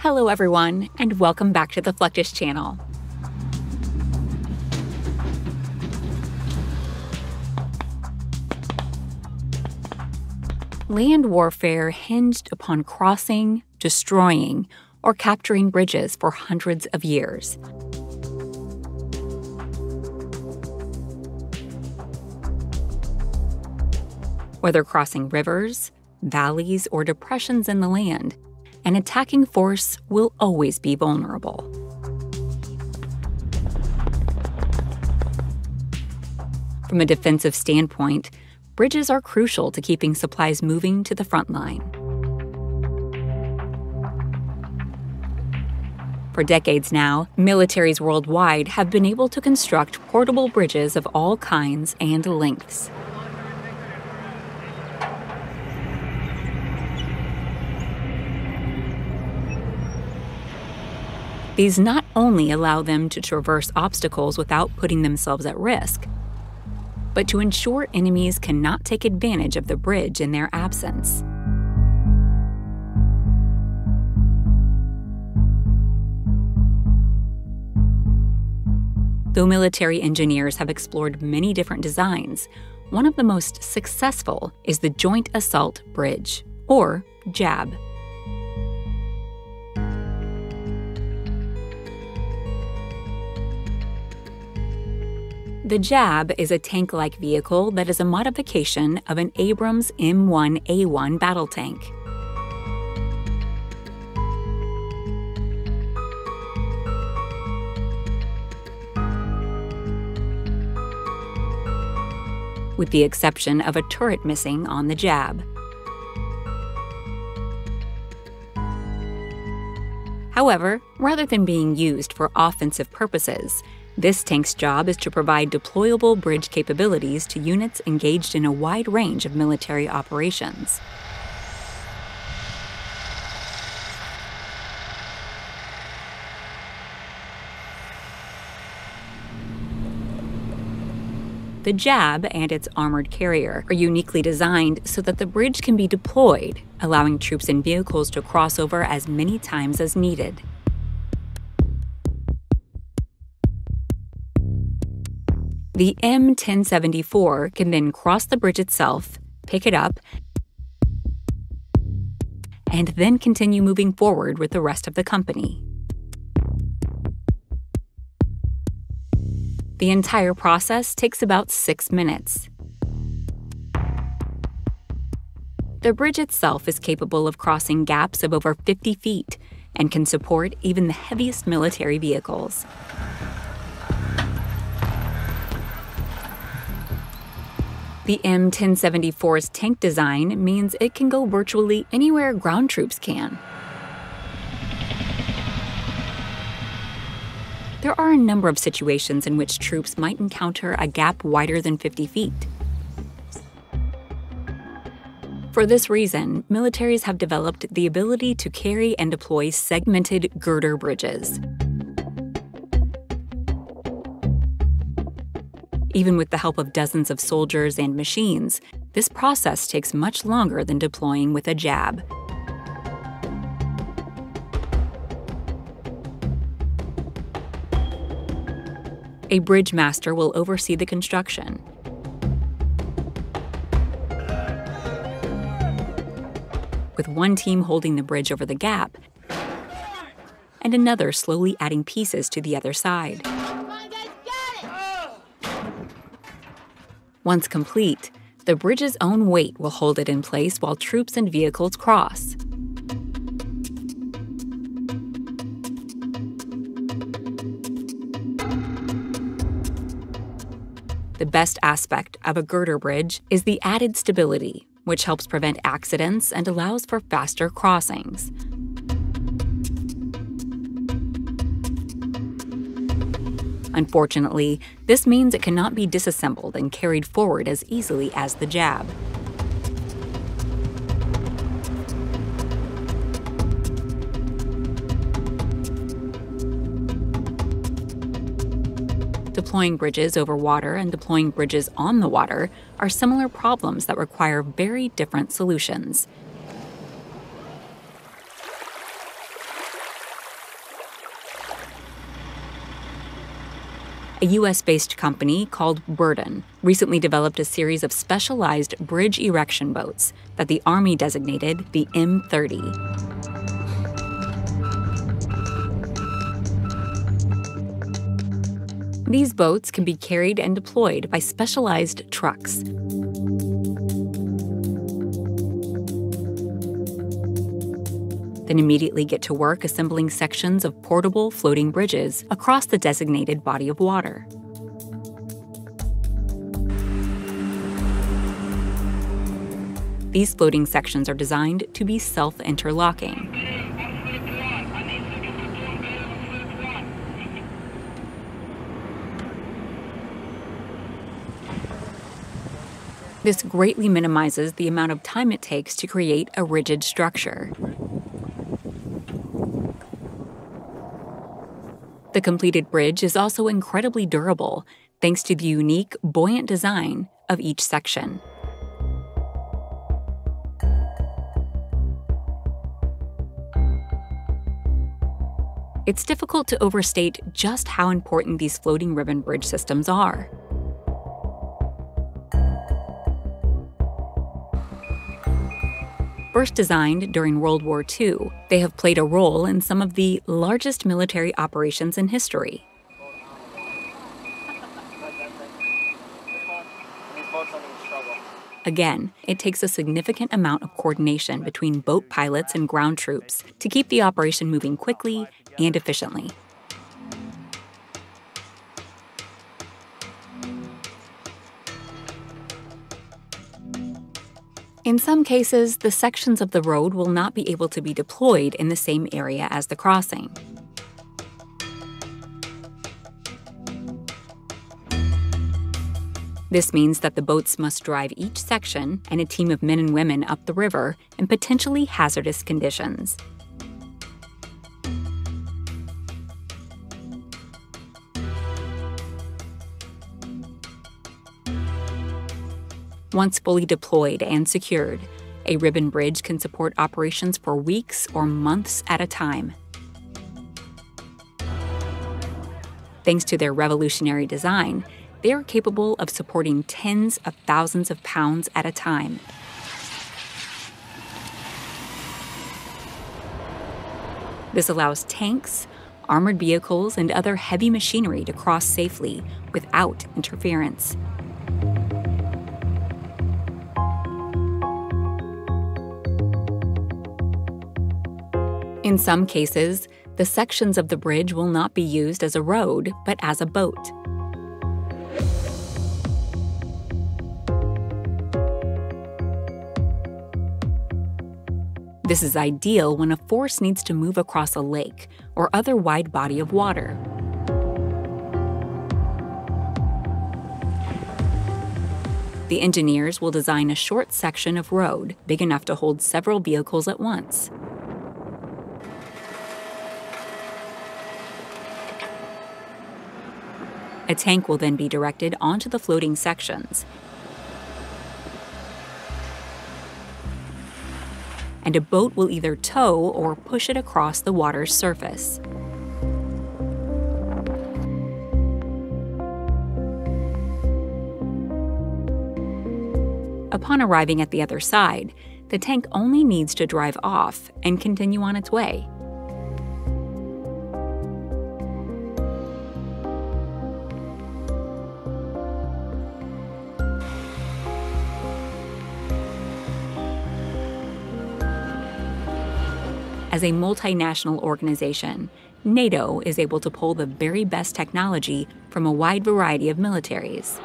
Hello everyone, and welcome back to the Fluctus Channel. Land warfare hinged upon crossing, destroying, or capturing bridges for hundreds of years. Whether crossing rivers, valleys, or depressions in the land, an attacking force will always be vulnerable. From a defensive standpoint, bridges are crucial to keeping supplies moving to the front line. For decades now, militaries worldwide have been able to construct portable bridges of all kinds and lengths. These not only allow them to traverse obstacles without putting themselves at risk, but to ensure enemies cannot take advantage of the bridge in their absence. Though military engineers have explored many different designs, one of the most successful is the Joint Assault Bridge, or JAB. The JAB is a tank-like vehicle that is a modification of an Abrams M1A1 battle tank. With the exception of a turret missing on the JAB. However, rather than being used for offensive purposes, this tank's job is to provide deployable bridge capabilities to units engaged in a wide range of military operations. The JAB and its armored carrier are uniquely designed so that the bridge can be deployed, allowing troops and vehicles to cross over as many times as needed. The M1074 can then cross the bridge itself, pick it up, and then continue moving forward with the rest of the company. The entire process takes about 6 minutes. The bridge itself is capable of crossing gaps of over 50 feet and can support even the heaviest military vehicles. The M1074's tank design means it can go virtually anywhere ground troops can. There are a number of situations in which troops might encounter a gap wider than 50 feet. For this reason, militaries have developed the ability to carry and deploy segmented girder bridges. Even with the help of dozens of soldiers and machines, this process takes much longer than deploying with a JAB. A bridge master will oversee the construction. With one team holding the bridge over the gap, and another slowly adding pieces to the other side. Once complete, the bridge's own weight will hold it in place while troops and vehicles cross. The best aspect of a girder bridge is the added stability, which helps prevent accidents and allows for faster crossings. Unfortunately, this means it cannot be disassembled and carried forward as easily as the JAB. Deploying bridges over water and deploying bridges on the water are similar problems that require very different solutions. A U.S.-based company called Burden recently developed a series of specialized bridge erection boats that the Army designated the M30. These boats can be carried and deployed by specialized trucks. Then immediately get to work assembling sections of portable floating bridges across the designated body of water. These floating sections are designed to be self-interlocking. This greatly minimizes the amount of time it takes to create a rigid structure. The completed bridge is also incredibly durable, thanks to the unique, buoyant design of each section. It's difficult to overstate just how important these floating ribbon bridge systems are. First designed during World War II, they have played a role in some of the largest military operations in history. Again, it takes a significant amount of coordination between boat pilots and ground troops to keep the operation moving quickly and efficiently. In some cases, the sections of the road will not be able to be deployed in the same area as the crossing. This means that the boats must drive each section and a team of men and women up the river in potentially hazardous conditions. Once fully deployed and secured, a ribbon bridge can support operations for weeks or months at a time. Thanks to their revolutionary design, they are capable of supporting tens of thousands of pounds at a time. This allows tanks, armored vehicles, and other heavy machinery to cross safely without interference. In some cases, the sections of the bridge will not be used as a road, but as a boat. This is ideal when a force needs to move across a lake or other wide body of water. The engineers will design a short section of road big enough to hold several vehicles at once. A tank will then be directed onto the floating sections, and a boat will either tow or push it across the water's surface. Upon arriving at the other side, the tank only needs to drive off and continue on its way. As a multinational organization, NATO is able to pull the very best technology from a wide variety of militaries.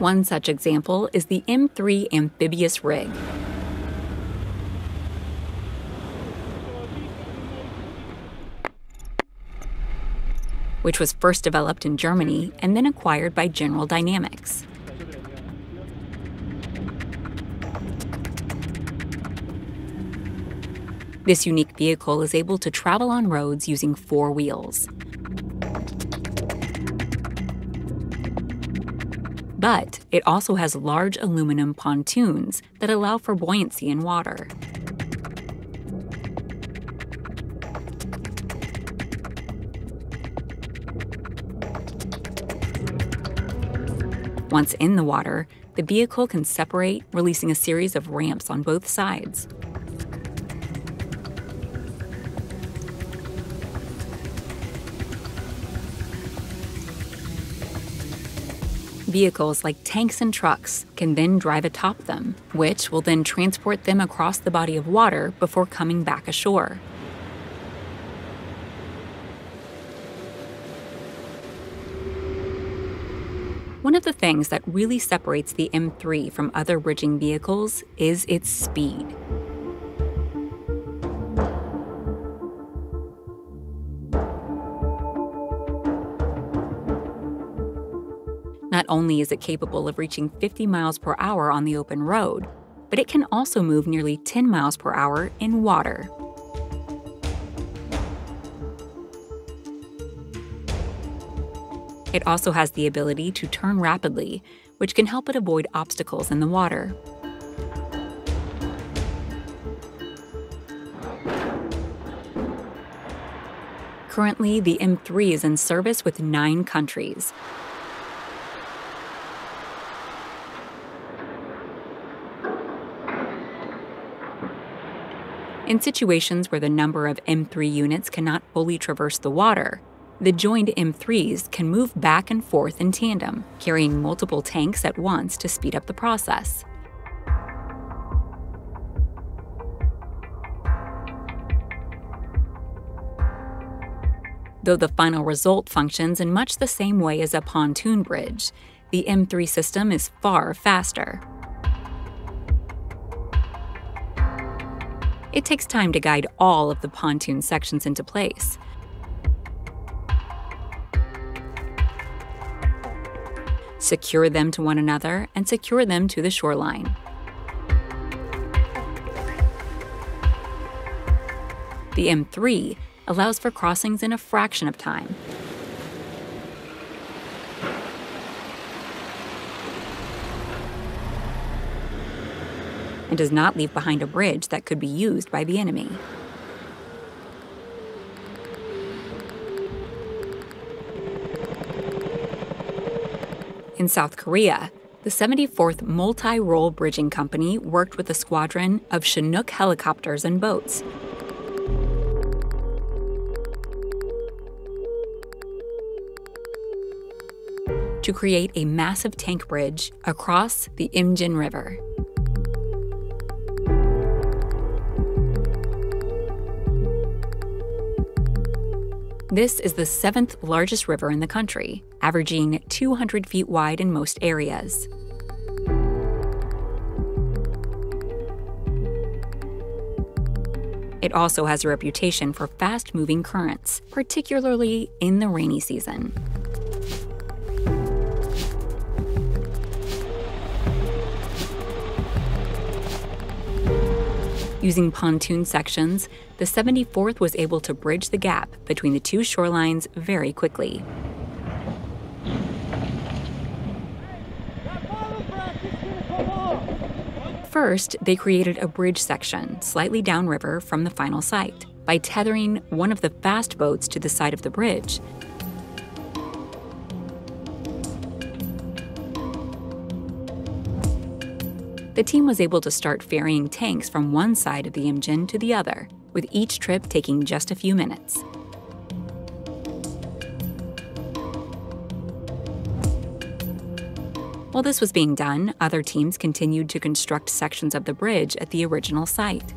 One such example is the M3 amphibious rig. Which was first developed in Germany and then acquired by General Dynamics. This unique vehicle is able to travel on roads using four wheels. But it also has large aluminum pontoons that allow for buoyancy in water. Once in the water, the vehicle can separate, releasing a series of ramps on both sides. Vehicles like tanks and trucks can then drive atop them, which will then transport them across the body of water before coming back ashore. One of the things that really separates the M3 from other bridging vehicles is its speed. Not only is it capable of reaching 50 miles per hour on the open road, but it can also move nearly 10 miles per hour in water. It also has the ability to turn rapidly, which can help it avoid obstacles in the water. Currently, the M3 is in service with 9 countries. In situations where the number of M3 units cannot fully traverse the water, the joined M3s can move back and forth in tandem, carrying multiple tanks at once to speed up the process. Though the final result functions in much the same way as a pontoon bridge, the M3 system is far faster. It takes time to guide all of the pontoon sections into place. Secure them to one another and secure them to the shoreline. The M3 allows for crossings in a fraction of time. And does not leave behind a bridge that could be used by the enemy. In South Korea, the 74th Multi-Role Bridging Company worked with a squadron of Chinook helicopters and boats. To create a massive tank bridge across the Imjin River. This is the 7th largest river in the country, averaging 200 feet wide in most areas. It also has a reputation for fast-moving currents, particularly in the rainy season. Using pontoon sections, the 74th was able to bridge the gap between the two shorelines very quickly. First, they created a bridge section slightly downriver from the final site by tethering one of the fast boats to the side of the bridge. The team was able to start ferrying tanks from one side of the Imjin to the other, with each trip taking just a few minutes. While this was being done, other teams continued to construct sections of the bridge at the original site.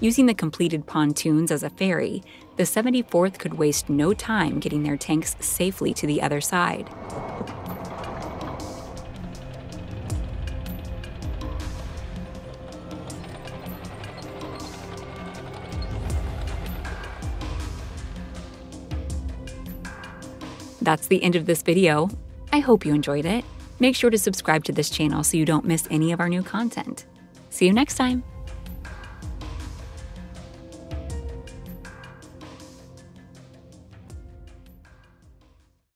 Using the completed pontoons as a ferry, the 74th could waste no time getting their tanks safely to the other side. That's the end of this video. I hope you enjoyed it. Make sure to subscribe to this channel so you don't miss any of our new content. See you next time.